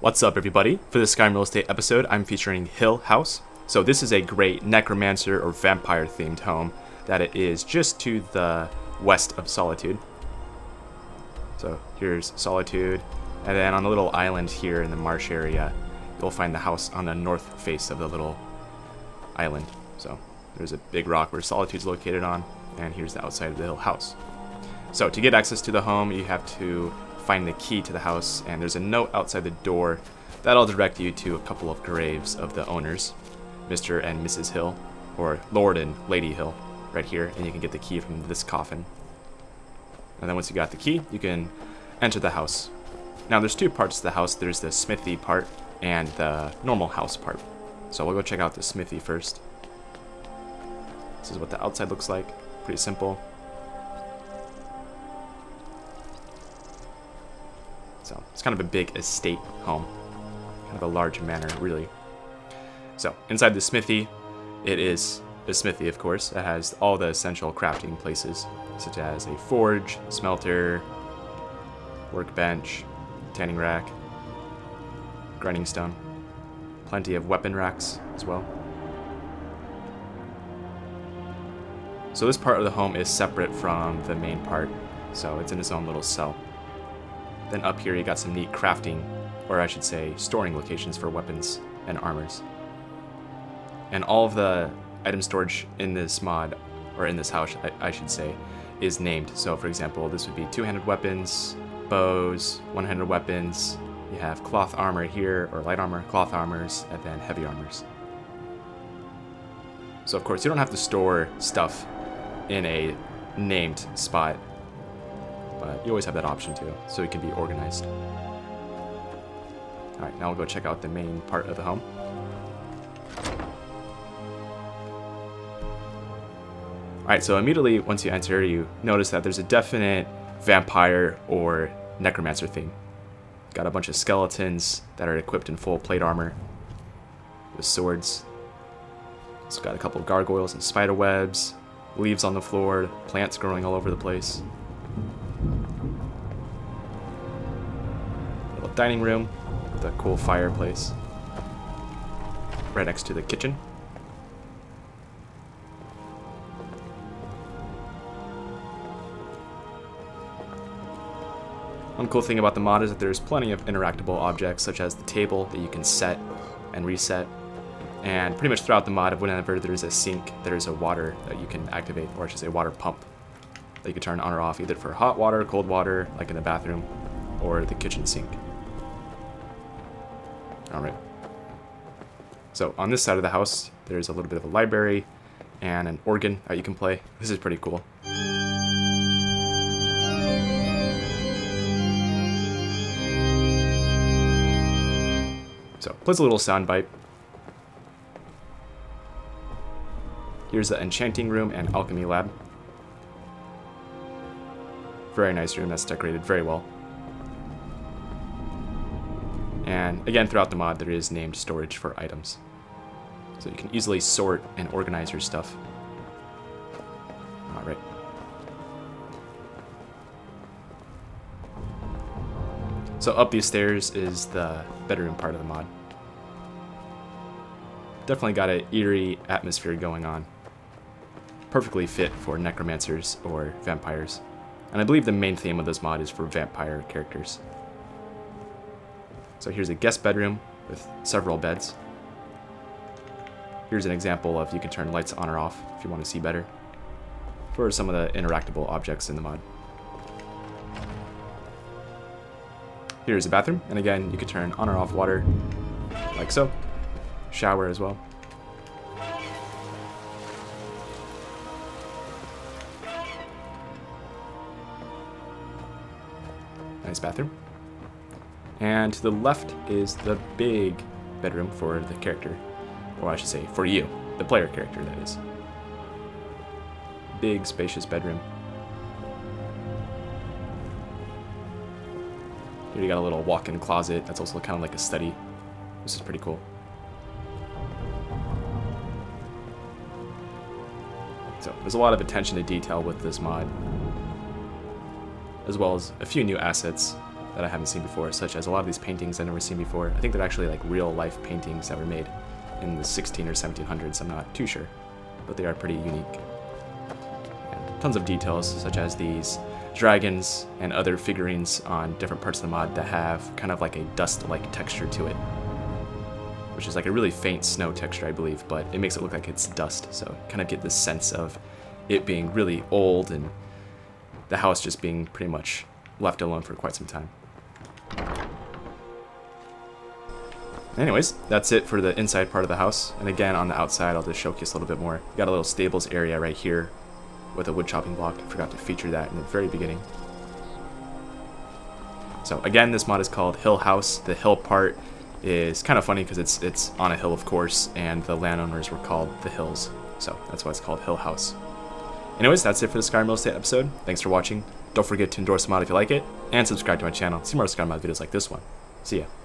What's up, everybody? For this Skyrim Real Estate episode, I'm featuring Hill House. So this is a great necromancer or vampire themed home that it is just to the west of Solitude. So here's Solitude, and then on the little island here in the marsh area, you'll find the house on the north face of the little island. So there's a big rock where Solitude's located on, and here's the outside of the Hill House. So to get access to the home, you have to find the key to the house, and there's a note outside the door that'll direct you to a couple of graves of the owners, Mr. and Mrs. Hill, or Lord and Lady Hill, right here, and you can get the key from this coffin. And then once you got the key, you can enter the house. Now there's two parts to the house. There's the smithy part and the normal house part. So we'll go check out the smithy first. This is what the outside looks like. Pretty simple. So it's kind of a big estate home, kind of a large manor, really. So inside the smithy, it is a smithy, of course. It has all the essential crafting places, such as a forge, smelter, workbench, tanning rack, grinding stone, plenty of weapon racks as well. So this part of the home is separate from the main part, so it's in its own little cell. Then up here you got some neat crafting, or I should say storing locations for weapons and armors. And all of the item storage in this mod, or in this house I should say, is named. So for example, this would be two-handed weapons, bows, one-handed weapons. You have cloth armor here, or light armor, cloth armors, and then heavy armors. So of course you don't have to store stuff in a named spot, but you always have that option too, so it can be organized. All right, now we'll go check out the main part of the home. All right, so immediately once you enter, you notice that there's a definite vampire or necromancer theme. Got a bunch of skeletons that are equipped in full plate armor with swords. It's got a couple of gargoyles and spider webs, leaves on the floor, plants growing all over the place. Dining room with a cool fireplace right next to the kitchen. One cool thing about the mod is that there's plenty of interactable objects, such as the table that you can set and reset, and pretty much throughout the mod, whenever there's a sink, there's a water that you can activate, or I should say water pump, that you can turn on or off, either for hot water, cold water, like in the bathroom, or the kitchen sink. Alright, so on this side of the house, there's a little bit of a library and an organ that you can play. This is pretty cool. So, plays a little soundbite. Here's the enchanting room and alchemy lab. Very nice room, that's decorated very well. And again, throughout the mod, there is named storage for items. So you can easily sort and organize your stuff. All right. So up these stairs is the bedroom part of the mod. Definitely got an eerie atmosphere going on. Perfectly fit for necromancers or vampires. And I believe the main theme of this mod is for vampire characters. So here's a guest bedroom with several beds. Here's an example of you can turn lights on or off if you want to see better for some of the interactable objects in the mod. Here's a bathroom, and again, you can turn on or off water, like so. Shower as well. Nice bathroom. And to the left is the big bedroom for the character, or I should say for you, the player character, that is. Big, spacious bedroom. Here you got a little walk-in closet that's also kind of like a study. This is pretty cool. So there's a lot of attention to detail with this mod, as well as a few new assets that I haven't seen before, such as a lot of these paintings I've never seen before. I think they're actually like real-life paintings that were made in the 16 or 1700s, I'm not too sure, but they are pretty unique. And tons of details, such as these dragons and other figurines on different parts of the mod that have kind of like a dust-like texture to it, which is like a really faint snow texture, I believe, but it makes it look like it's dust, so kind of get this sense of it being really old and the house just being pretty much left alone for quite some time. Anyways, that's it for the inside part of the house, and again on the outside I'll just showcase a little bit more. You got a little stables area right here with a wood chopping block. I forgot to feature that in the very beginning. So again, this mod is called Hill House. The hill part is kind of funny because it's on a hill, of course, and the landowners were called the Hills, so that's why it's called Hill House. Anyways, that's it for the Skyrim Real Estate episode. Thanks for watching. Don't forget to endorse the mod if you like it, and subscribe to my channel to see more Skyrim mod videos like this one. See ya.